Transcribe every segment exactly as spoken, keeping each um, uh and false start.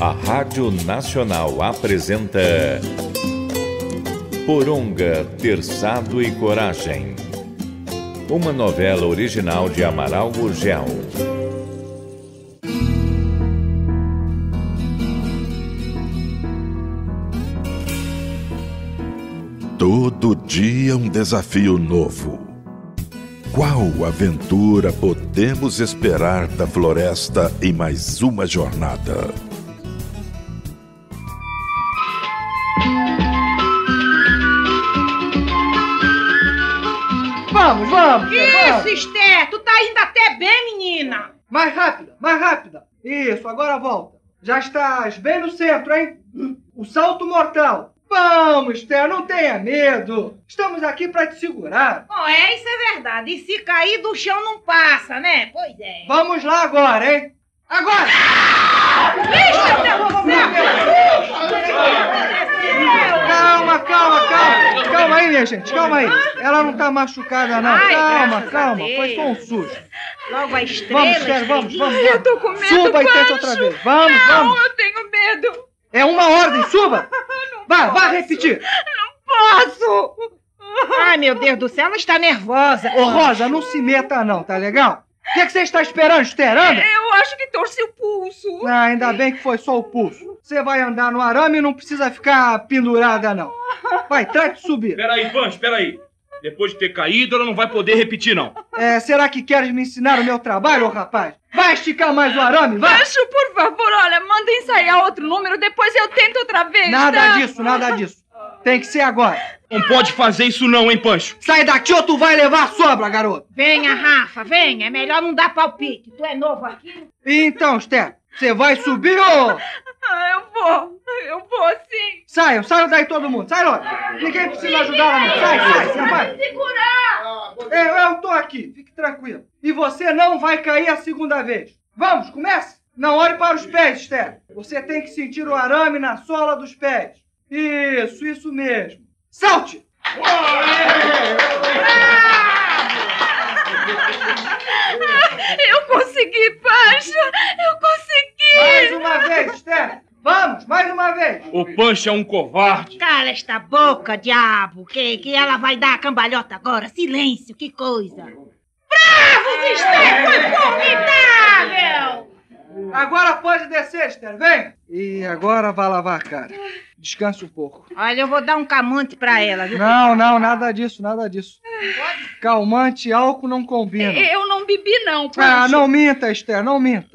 A Rádio Nacional apresenta Poronga, Terçado e Coragem, uma novela original de Amaral Gurgel. Todo dia um desafio novo. Qual aventura podemos esperar da floresta em mais uma jornada? Vamos, vamos! Isso, Ester! Tu tá indo até bem, menina! Mais rápida, mais rápida! Isso, agora volta! Já estás bem no centro, hein? O salto mortal! Vamos, Ester, não tenha medo! Estamos aqui pra te segurar! Oh, é, isso é verdade! E se cair do chão não passa, né? Pois é! Vamos lá agora, hein? Agora! Calma, calma, calma! Calma aí, minha gente, calma aí! Ela não tá machucada, não! Ai, calma, calma! Foi só um susto! Logo a estrela! Vamos, Ester, vamos, vamos! Eu tô com medo, suba e tenta outra vez! Vamos, não, vamos! Eu tenho medo! É uma ordem, suba! Vá, vá repetir! Não posso! Ai, meu Deus do céu, ela está nervosa! Ô, Rosa, não se meta não, tá legal? O que é que você está esperando, esterando? Eu acho que torci o pulso. Ah, ainda bem que foi só o pulso. Você vai andar no arame e não precisa ficar pendurada, não. Vai, trate de subir. Espera aí, Pancho, espera aí. Depois de ter caído, ela não vai poder repetir, não. É, será que queres me ensinar o meu trabalho, ô rapaz? Vai esticar mais o arame, vai! Pancho, por favor, olha, manda ensaiar outro número, depois eu tento outra vez, Nada tá? disso, nada disso. Tem que ser agora. Não pode fazer isso não, hein, Pancho? Sai daqui ou tu vai levar a sobra, garoto. Venha, Rafa, venha. É melhor não dar palpite. Tu é novo aqui. Então, Ester, você vai subir ou... Ah, eu vou. Eu vou, sim. Saiam, saiam daí todo mundo. Sai logo. Ninguém precisa ajudar, não. Sai, sai, sai. Vai me segurar. Eu, eu tô aqui. Fique tranquilo. E você não vai cair a segunda vez. Vamos, comece. Não olhe para os pés, Ester. Você tem que sentir o arame na sola dos pés. Isso, isso mesmo. Salte! Eu consegui, Pancho! Eu consegui! Mais uma vez, Ester! Vamos, mais uma vez! O Pancho é um covarde! Cala esta boca, diabo! Que, que ela vai dar a cambalhota agora! Silêncio, que coisa! Bravos, Ester! Foi formidável! Agora pode descer, Ester, vem! E agora vai lavar a cara. Descanse um pouco. Olha, eu vou dar um calmante pra ela, viu? Não, não, nada disso, nada disso. Calmante e álcool não combinam. Eu não bebi, não, Pancho. Ah, não minta, Ester, não minta.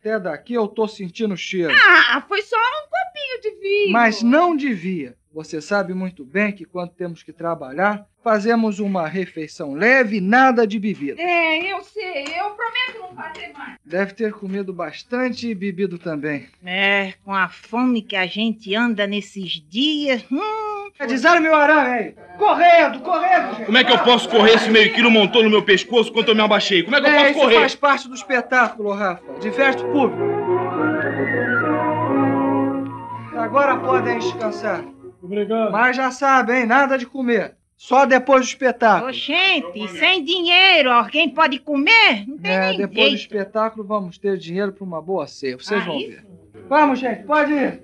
Até daqui eu tô sentindo o cheiro. Ah, foi só um copinho de vinho. Mas não devia. Você sabe muito bem que quando temos que trabalhar, fazemos uma refeição leve, nada de bebida. É, eu sei. Eu prometo não fazer mais. Deve ter comido bastante e bebido também. É, com a fome que a gente anda nesses dias... Hum, desarme meu arame aí. Correndo, correndo, gente. Como é que eu posso correr esse meio quilo montou no meu pescoço quando eu me abaixei? Como é que eu é, posso isso correr? Isso faz parte do espetáculo, Rafa. De festa público. Agora podem descansar. Obrigado. Mas já sabem, nada de comer. Só depois do espetáculo. Ô, gente, sem dinheiro, alguém pode comer? Não tem é, nem depois jeito. Do espetáculo vamos ter dinheiro para uma boa ceia. Vocês ah, vão isso? ver. Vamos, gente, pode ir.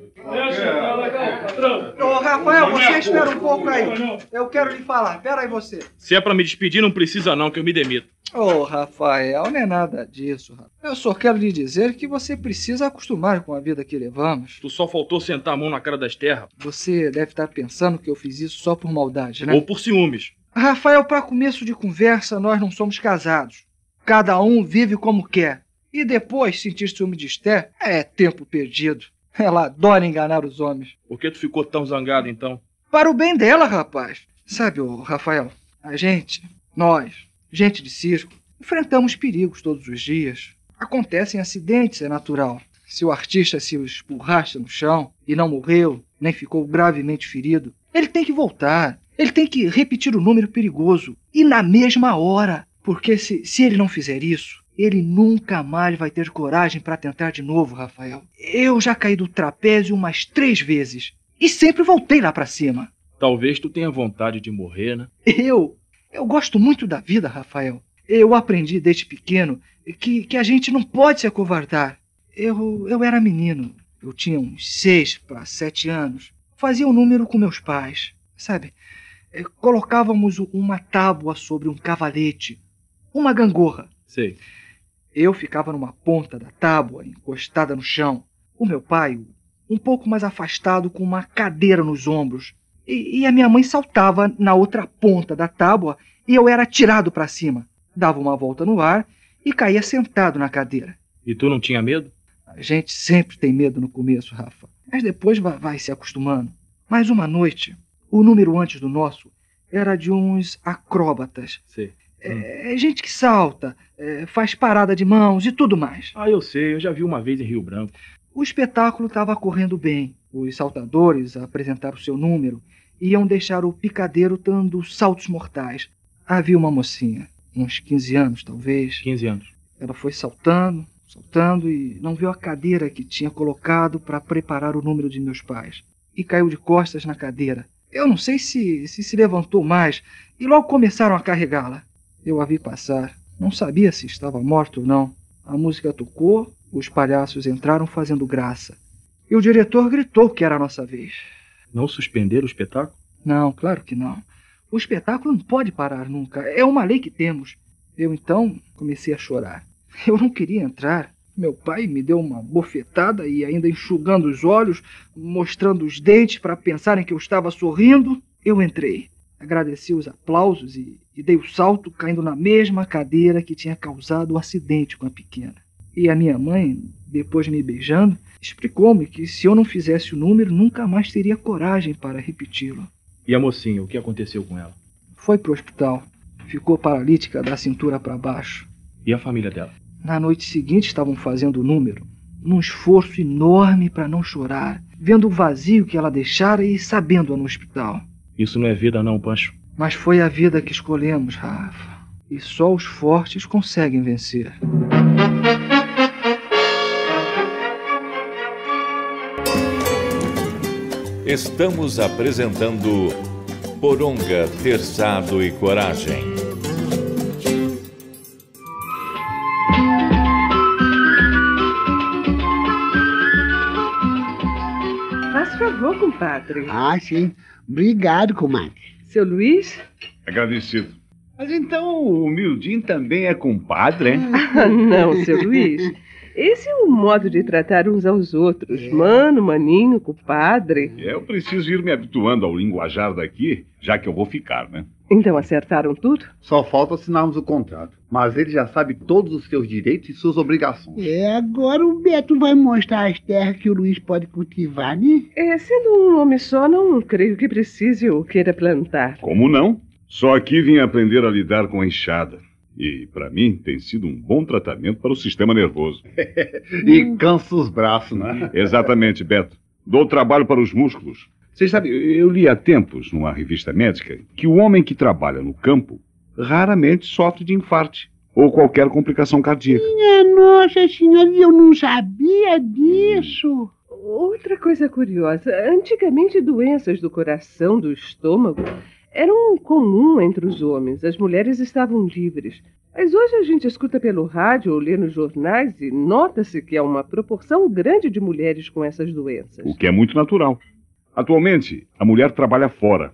Ô, Rafael, você espera um pouco aí. Eu quero lhe falar. Pera aí você. Se é para me despedir, não precisa não, que eu me demito. Ô, Rafael, não é nada disso, Rafael. Eu só quero lhe dizer que você precisa acostumar com a vida que levamos. Tu só faltou sentar a mão na cara das terras. Você deve estar pensando que eu fiz isso só por maldade, né? Ou por ciúmes. Rafael, para começo de conversa, nós não somos casados. Cada um vive como quer. E depois, sentir ciúme de Ester é tempo perdido. Ela adora enganar os homens. Por que tu ficou tão zangado, então? Para o bem dela, rapaz. Sabe, ô, Rafael, a gente, nós, gente de circo, enfrentamos perigos todos os dias. Acontecem acidentes, é natural. Se o artista se esborracha no chão e não morreu, nem ficou gravemente ferido, ele tem que voltar. Ele tem que repetir o número perigoso. E na mesma hora. Porque se, se ele não fizer isso... Ele nunca mais vai ter coragem para tentar de novo, Rafael. Eu já caí do trapézio umas três vezes. E sempre voltei lá para cima. Talvez tu tenha vontade de morrer, né? Eu? Eu gosto muito da vida, Rafael. Eu aprendi desde pequeno que, que a gente não pode se acovardar. Eu, eu era menino. eu tinha uns seis para sete anos, fazia um número com meus pais, sabe? É, colocávamos uma tábua sobre um cavalete, uma gangorra. Sei. Eu ficava numa ponta da tábua, encostada no chão. O meu pai, um pouco mais afastado, com uma cadeira nos ombros. E, e a minha mãe saltava na outra ponta da tábua e eu era atirado para cima. Dava uma volta no ar e caía sentado na cadeira. E tu não tinha medo? A gente sempre tem medo no começo, Rafa. Mas depois vai, vai se acostumando. Mas uma noite, o número antes do nosso era de uns acróbatas. Sim. É, é gente que salta, é, faz parada de mãos e tudo mais. Ah, eu sei. Eu já vi uma vez em Rio Branco. O espetáculo estava correndo bem. Os saltadores apresentaram seu número e iam deixar o picadeiro dando saltos mortais. Havia uma mocinha, uns quinze anos talvez. quinze anos. Ela foi saltando, saltando e não viu a cadeira que tinha colocado para preparar o número de meus pais. E caiu de costas na cadeira. Eu não sei se se, se levantou mais e logo começaram a carregá-la. Eu a vi passar. Não sabia se estava morta ou não. A música tocou, os palhaços entraram fazendo graça. E o diretor gritou que era a nossa vez. Não suspenderam o espetáculo? Não, claro que não. O espetáculo não pode parar nunca. É uma lei que temos. Eu, então, comecei a chorar. Eu não queria entrar. Meu pai me deu uma bofetada e, ainda enxugando os olhos, mostrando os dentes para pensarem que eu estava sorrindo, eu entrei. Agradeci os aplausos e, e dei o salto, caindo na mesma cadeira que tinha causado o acidente com a pequena. E a minha mãe, depois me beijando, explicou-me que se eu não fizesse o número, nunca mais teria coragem para repeti-lo. E a mocinha, o que aconteceu com ela? Foi para o hospital. Ficou paralítica da cintura para baixo. E a família dela? Na noite seguinte estavam fazendo o número, num esforço enorme para não chorar, vendo o vazio que ela deixara e sabendo-a no hospital. Isso não é vida não, Pancho. Mas foi a vida que escolhemos, Rafa. E só os fortes conseguem vencer. Estamos apresentando Poronga, Terçado e Coragem. Faz favor, compadre. Ah, sim. Obrigado, comadre. Seu Luiz? Agradecido. Mas então o humildinho também é compadre, hein? Ah, não, seu Luiz. Esse é o modo de tratar uns aos outros. Mano, maninho, compadre. Eu preciso ir me habituando ao linguajar daqui, já que eu vou ficar, né? Então acertaram tudo? Só falta assinarmos o contrato. Mas ele já sabe todos os seus direitos e suas obrigações. É, agora o Beto vai mostrar as terras que o Luiz pode cultivar, né? É, sendo um homem só, não creio que precise ou queira plantar. Como não? Só aqui vim aprender a lidar com a enxada. E, para mim, tem sido um bom tratamento para o sistema nervoso. E cansa os braços, né? Exatamente, Beto. Dou trabalho para os músculos. Vocês sabem, eu li há tempos, numa revista médica, que o homem que trabalha no campo raramente sofre de infarte ou qualquer complicação cardíaca. Minha nossa senhora, eu não sabia disso. Outra coisa curiosa, antigamente doenças do coração, do estômago... Era um comum entre os homens. As mulheres estavam livres. Mas hoje a gente escuta pelo rádio ou lê nos jornais e nota-se que há uma proporção grande de mulheres com essas doenças. O que é muito natural. Atualmente, a mulher trabalha fora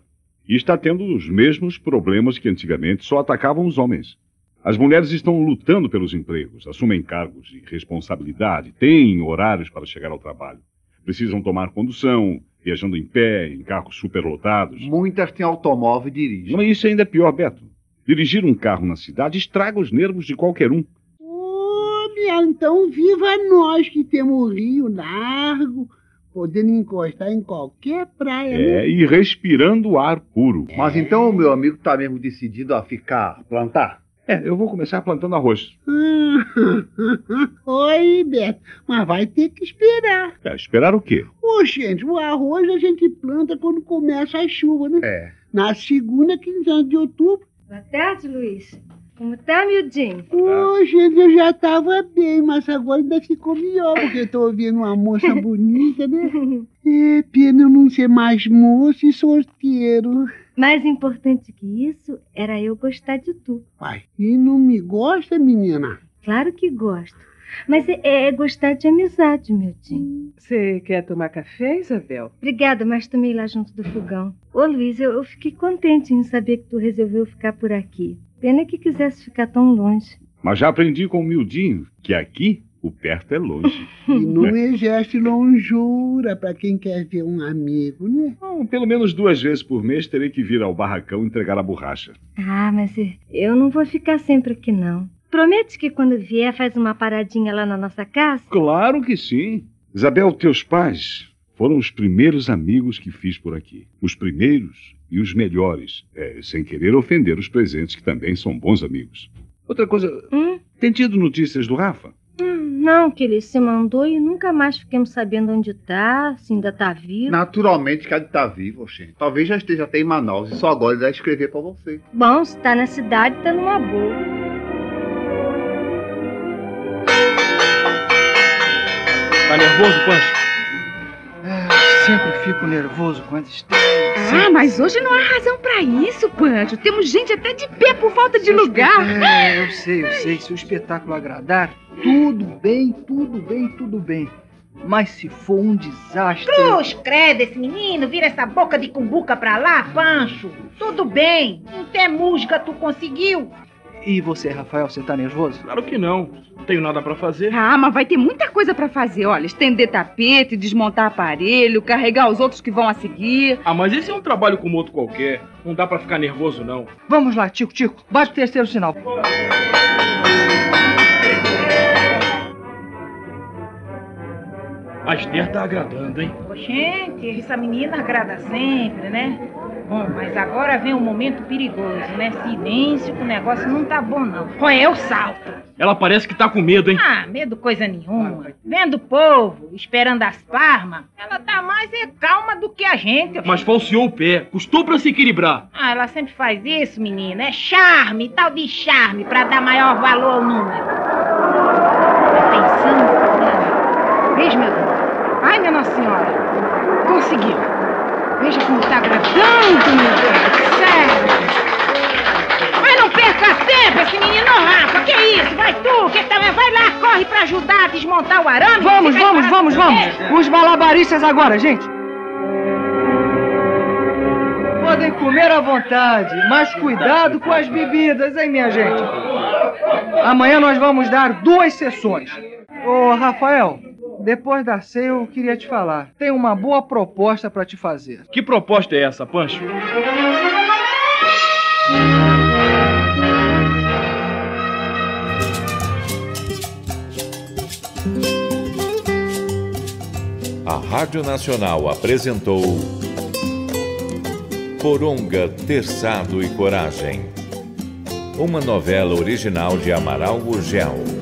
e está tendo os mesmos problemas que antigamente só atacavam os homens. As mulheres estão lutando pelos empregos, assumem cargos de responsabilidade, têm horários para chegar ao trabalho, precisam tomar condução... Viajando em pé, em carros superlotados. Muitas têm automóvel e dirigem. Mas isso ainda é pior, Beto. Dirigir um carro na cidade estraga os nervos de qualquer um. Oh, então viva nós que temos rio largo, podendo encostar em qualquer praia. É, né? E respirando ar puro. É. Mas então o meu amigo está mesmo decidido a ficar, plantar? É, eu vou começar plantando arroz. Oi, Beto, mas vai ter que esperar. É, esperar o quê? Ô, gente, o arroz a gente planta quando começa a chuva, né? É. Na segunda quinzena de outubro. Boa tarde, Luiz. Como tá, miudinho? Ô, gente, eu já tava bem, mas agora ainda ficou melhor, porque eu tô ouvindo uma moça bonita, né? É, pena eu não ser mais moço e solteiro. Mais importante que isso era eu gostar de tu. Pai, e não me gosta, menina? Claro que gosto. Mas é, é gostar de amizade, meu tio. Você quer tomar café, Isabel? Obrigada, mas tomei lá junto do fogão. Ô, Luiz, eu, eu fiquei contente em saber que tu resolveu ficar por aqui. Pena que quisesse ficar tão longe. Mas já aprendi com o miudinho que aqui o perto é longe. E não é gesto lonjura para quem quer ver um amigo, né? Bom, pelo menos duas vezes por mês terei que vir ao barracão entregar a borracha. Ah, mas eu não vou ficar sempre aqui, não. Promete que quando vier faz uma paradinha lá na nossa casa? Claro que sim. Isabel, teus pais foram os primeiros amigos que fiz por aqui. Os primeiros e os melhores. É, sem querer ofender os presentes, que também são bons amigos. Outra coisa, hum? tem tido notícias do Rafa? Hum, não, que ele se mandou e nunca mais fiquemos sabendo onde está, se ainda está vivo. Naturalmente que ele está vivo, gente. Talvez já esteja até em Manaus e só agora ele vai escrever para você. Bom, se está na cidade, está numa boa. Tá nervoso, Pancho? Ah, sempre fico nervoso quando estou... Ah, mas hoje não há razão pra isso, Pancho. Temos gente até de pé por falta de lugar. É, eu sei, eu sei. Se o espetáculo agradar, tudo bem, tudo bem, tudo bem. Mas se for um desastre... Cruz, credo, esse menino. Vira essa boca de cumbuca pra lá, Pancho. Tudo bem. Até música tu conseguiu. E você, Rafael, você tá nervoso? Claro que não. Não tenho nada pra fazer. Ah, mas vai ter muita coisa pra fazer. Olha, estender tapete, desmontar aparelho, carregar os outros que vão a seguir. Ah, mas esse é um trabalho como outro qualquer. Não dá pra ficar nervoso, não. Vamos lá, Tico, Tico. Bate o terceiro sinal. A Ester tá agradando, hein? Gente, essa menina agrada sempre, né? Bom, mas agora vem um momento perigoso, né? Silêncio, que o negócio não tá bom, não. Qual é o salto? Ela parece que tá com medo, hein? Ah, medo coisa nenhuma. Vendo o povo, esperando as parmas, ela tá mais é calma do que a gente. Mas falseou o pé, custou pra se equilibrar. Ah, ela sempre faz isso, menina. É charme, tal de charme, pra dar maior valor ao número. Tá pensando? Veja, meu Deus. Ai, minha Nossa Senhora. Conseguiu. Veja como tá gravando, meu Deus. Sério. Mas não perca tempo, esse menino, Rafa. Que isso? Vai tu, que também vai lá, corre pra ajudar a desmontar o arame. Vamos, vamos, vamos, vamos. Os malabaristas agora, gente. Podem comer à vontade, mas cuidado com as bebidas, hein, minha gente? Amanhã nós vamos dar duas sessões. Ô, Rafael... Depois da ceia, eu queria te falar. Tem uma boa proposta pra te fazer. Que proposta é essa, Pancho? A Rádio Nacional apresentou Poronga, Terçado e Coragem. Uma novela original de Amaral Gurgel.